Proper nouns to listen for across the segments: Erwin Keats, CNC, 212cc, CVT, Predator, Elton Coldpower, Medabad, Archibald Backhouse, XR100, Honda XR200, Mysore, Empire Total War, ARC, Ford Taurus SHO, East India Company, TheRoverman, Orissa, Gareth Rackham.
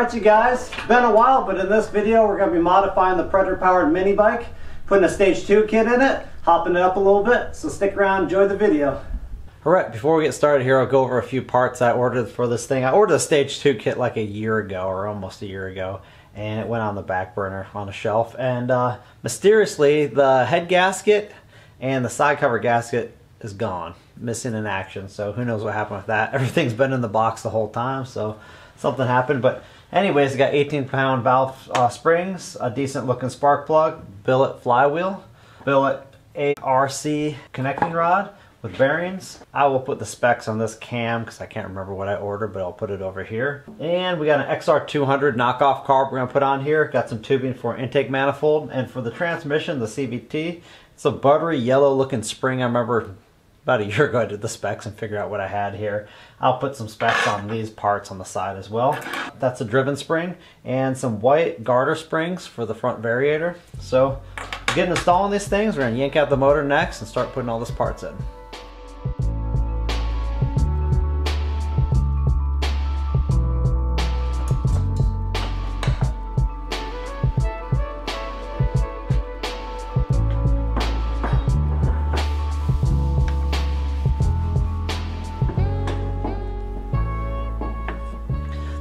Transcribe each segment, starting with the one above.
Alright you guys, been a while, but in this video we're going to be modifying the Predator powered mini bike, putting a stage 2 kit in it, hopping it up a little bit, so stick around, enjoy the video. Alright, before we get started here, I'll go over a few parts I ordered for this thing. I ordered a stage 2 kit like a year ago, or almost a year ago, and it went on the back burner on a shelf, and mysteriously the head gasket and the side cover gasket is gone, missing in action, so who knows what happened with that. Everything's been in the box the whole time, so something happened, but anyways, it got 18-pound valve springs, a decent looking spark plug, billet flywheel, billet ARC connecting rod with bearings. I will put the specs on this cam because I can't remember what I ordered, but I'll put it over here. And we got an XR200 knockoff carb we're going to put on here. Got some tubing for intake manifold, and for the transmission, the CVT. It's a buttery yellow looking spring. I remember about a year ago I did the specs and figured out what I had here. I'll put some specs on these parts on the side as well. That's a driven spring and some white garter springs for the front variator. So we're getting installing these things. We're going to yank out the motor next and start putting all these parts in.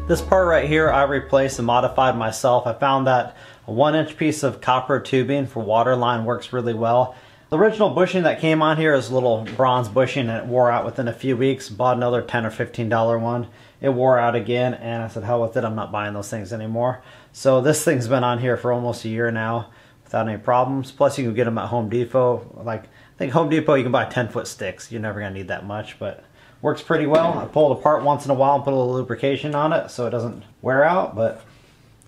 This part right here I replaced and modified myself. I found that a 1-inch piece of copper tubing for water line works really well. The original bushing that came on here is a little bronze bushing and it wore out within a few weeks. Bought another $10 or $15 one. It wore out again and I said hell with it, I'm not buying those things anymore. So this thing's been on here for almost a year now without any problems. Plus you can get them at Home Depot. Like, I think Home Depot you can buy 10-foot sticks. You're never going to need that much, but works pretty well. I pull it apart once in a while and put a little lubrication on it so it doesn't wear out, but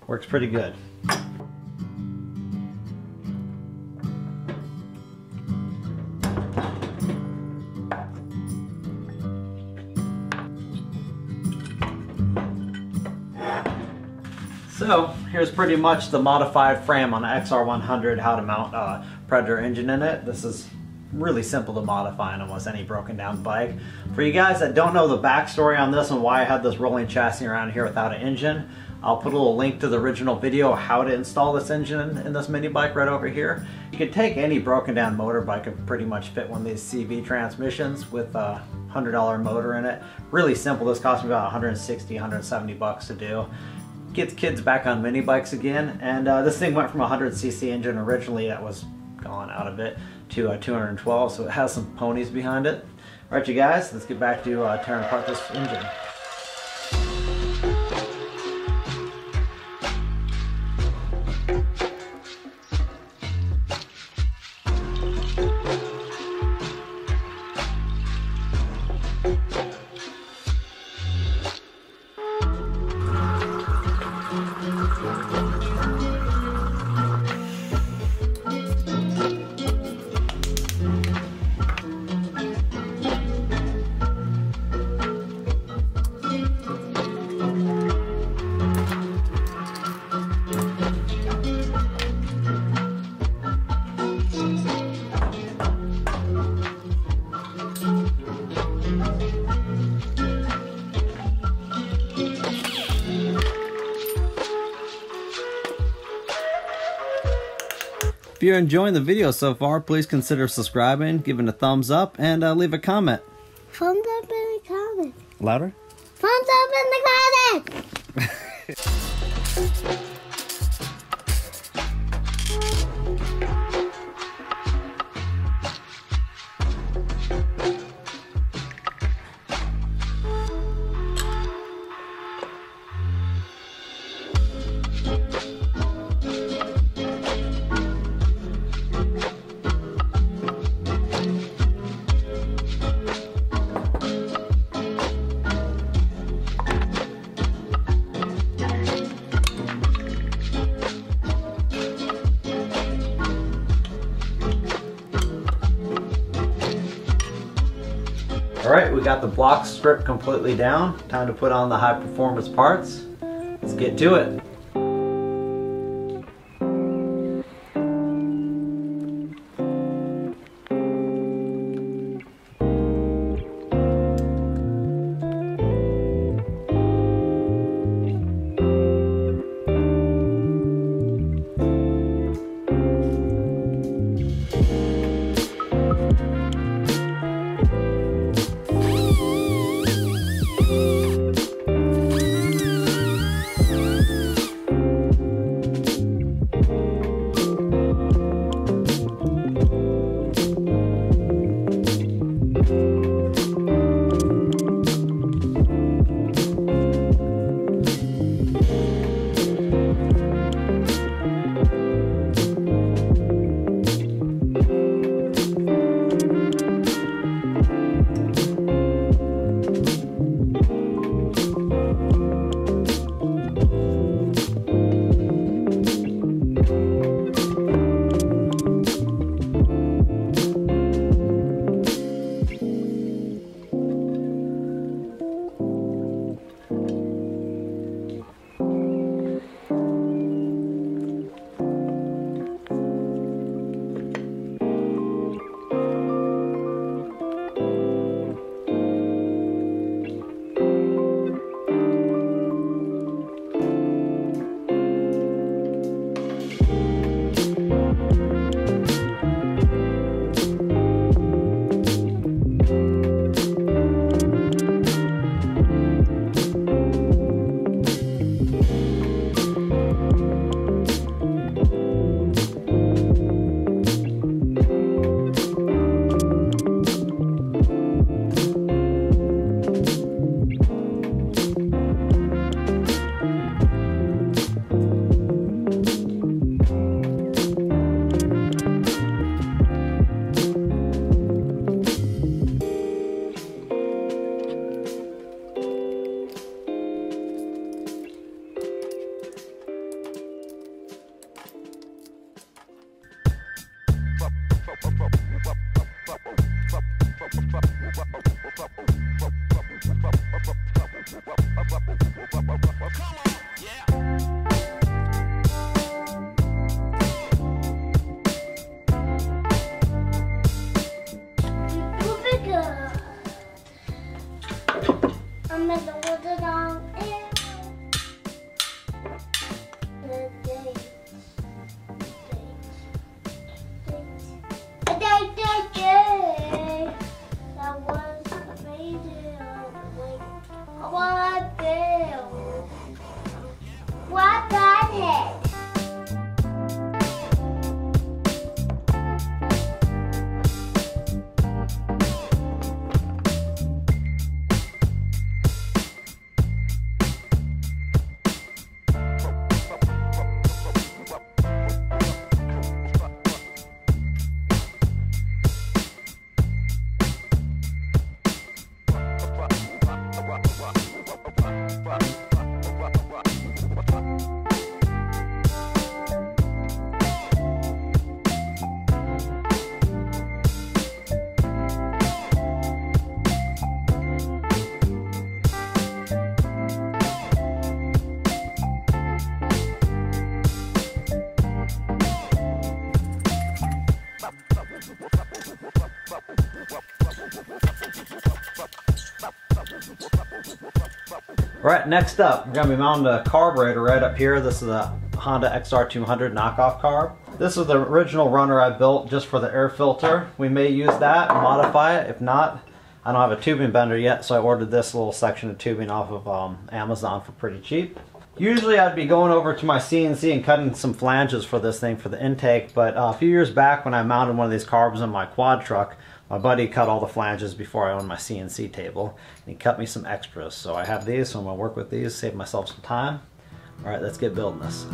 works pretty good. So here's pretty much the modified frame on the XR100, how to mount a Predator engine in it. This is really simple to modify on almost any broken down bike. For you guys that don't know the backstory on this and why I had this rolling chassis around here without an engine, I'll put a little link to the original video of how to install this engine in this mini bike right over here. You can take any broken down motorbike and pretty much fit one of these CV transmissions with a $100 motor in it. Really simple. This cost me about 160, 170 bucks to do. Gets kids back on mini bikes again, and this thing went from a 100cc engine originally that was gone out of it to 212, so it has some ponies behind it. All right you guys, let's get back to tearing apart this engine. If you're enjoying the video so far, please consider subscribing, giving a thumbs up, and leave a comment. Thumbs up in the comment. Louder? Thumbs up in the comment! Alright, we got the block strip completely down. Time to put on the high performance parts. Let's get to it. Alright, next up, we're going to be mounting the carburetor right up here. This is a Honda XR200 knockoff carb. This is the original runner I built just for the air filter. We may use that and modify it. If not, I don't have a tubing bender yet, so I ordered this little section of tubing off of Amazon for pretty cheap. Usually I'd be going over to my CNC and cutting some flanges for this thing for the intake, but a few years back when I mounted one of these carbs in my quad truck, my buddy cut all the flanges before I owned my CNC table, and he cut me some extras. So I have these, so I'm going to work with these, save myself some time. All right, let's get building this.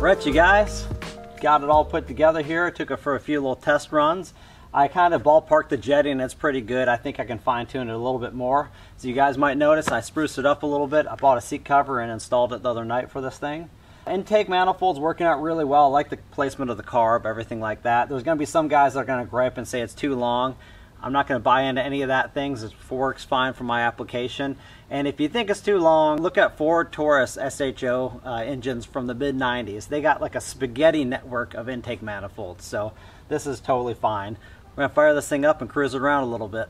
Alright, you guys, got it all put together here. Took it for a few little test runs. I kind of ballparked the jetty and it's pretty good. I think I can fine tune it a little bit more. So you guys might notice I spruced it up a little bit. I bought a seat cover and installed it the other night for this thing. Intake manifold's working out really well. I like the placement of the carb, everything like that. There's going to be some guys that are going to gripe and say it's too long. I'm not going to buy into any of that things. It works fine for my application. And if you think it's too long, look at Ford Taurus SHO engines from the mid-90s. They got like a spaghetti network of intake manifolds. So this is totally fine. We're going to fire this thing up and cruise it around a little bit.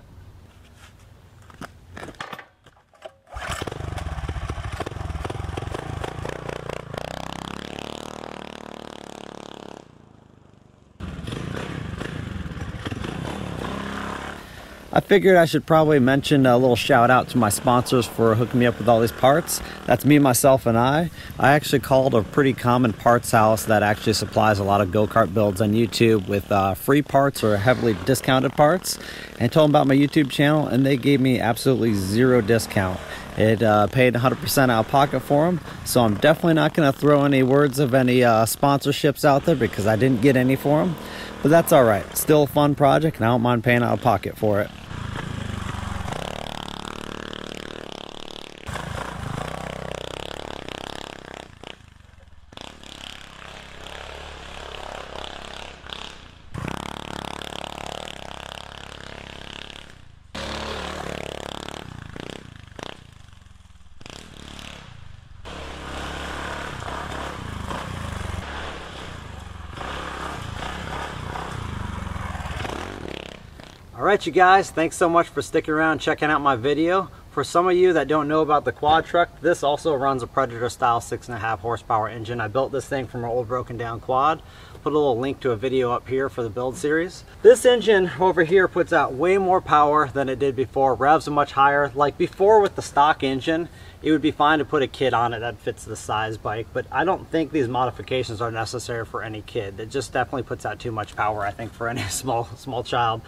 I figured I should probably mention a little shout out to my sponsors for hooking me up with all these parts. That's Me, Myself, and I. I actually called a pretty common parts house that actually supplies a lot of go-kart builds on YouTube with free parts or heavily discounted parts, and told them about my YouTube channel, and they gave me absolutely zero discount. It paid 100% out of pocket for them, so I'm definitely not going to throw any words of any sponsorships out there because I didn't get any for them. But that's all right. Still a fun project, and I don't mind paying out of pocket for it. Alright you guys, thanks so much for sticking around and checking out my video. For some of you that don't know about the quad truck, this also runs a Predator style 6.5 horsepower engine. I built this thing from an old broken down quad. Put a little link to a video up here for the build series. This engine over here puts out way more power than it did before. Revs are much higher. Like before with the stock engine, it would be fine to put a kit on it that fits the size bike, but I don't think these modifications are necessary for any kid. It just definitely puts out too much power, I think, for any small child.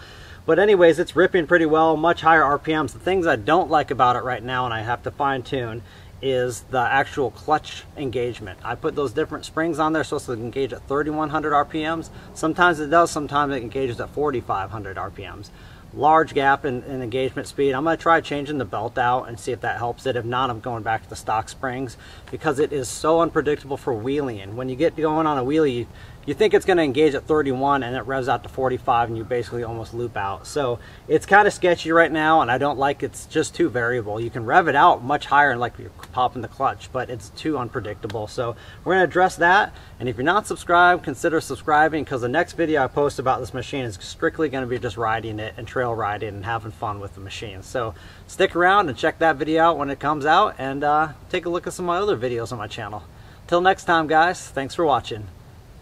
But anyways, it's ripping pretty well, much higher RPMs. The things I don't like about it right now and I have to fine tune is the actual clutch engagement. I put those different springs on there, so it's supposed to engage at 3,100 RPMs. Sometimes it does, sometimes it engages at 4,500 RPMs. Large gap in engagement speed. I'm gonna try changing the belt out and see if that helps it. If not, I'm going back to the stock springs because it is so unpredictable for wheeling. When you get going on a wheelie, you think it's gonna engage at 31 and it revs out to 45 and you basically almost loop out. So it's kind of sketchy right now and I don't like it's just too variable. You can rev it out much higher and like you're popping the clutch, but it's too unpredictable. So we're gonna address that. And if you're not subscribed, consider subscribing because the next video I post about this machine is strictly gonna be just riding it and trail riding and having fun with the machine. So stick around and check that video out when it comes out and take a look at some of my other videos on my channel. Till next time guys, thanks for watching.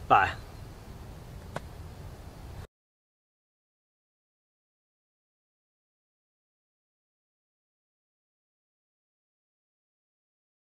Bye.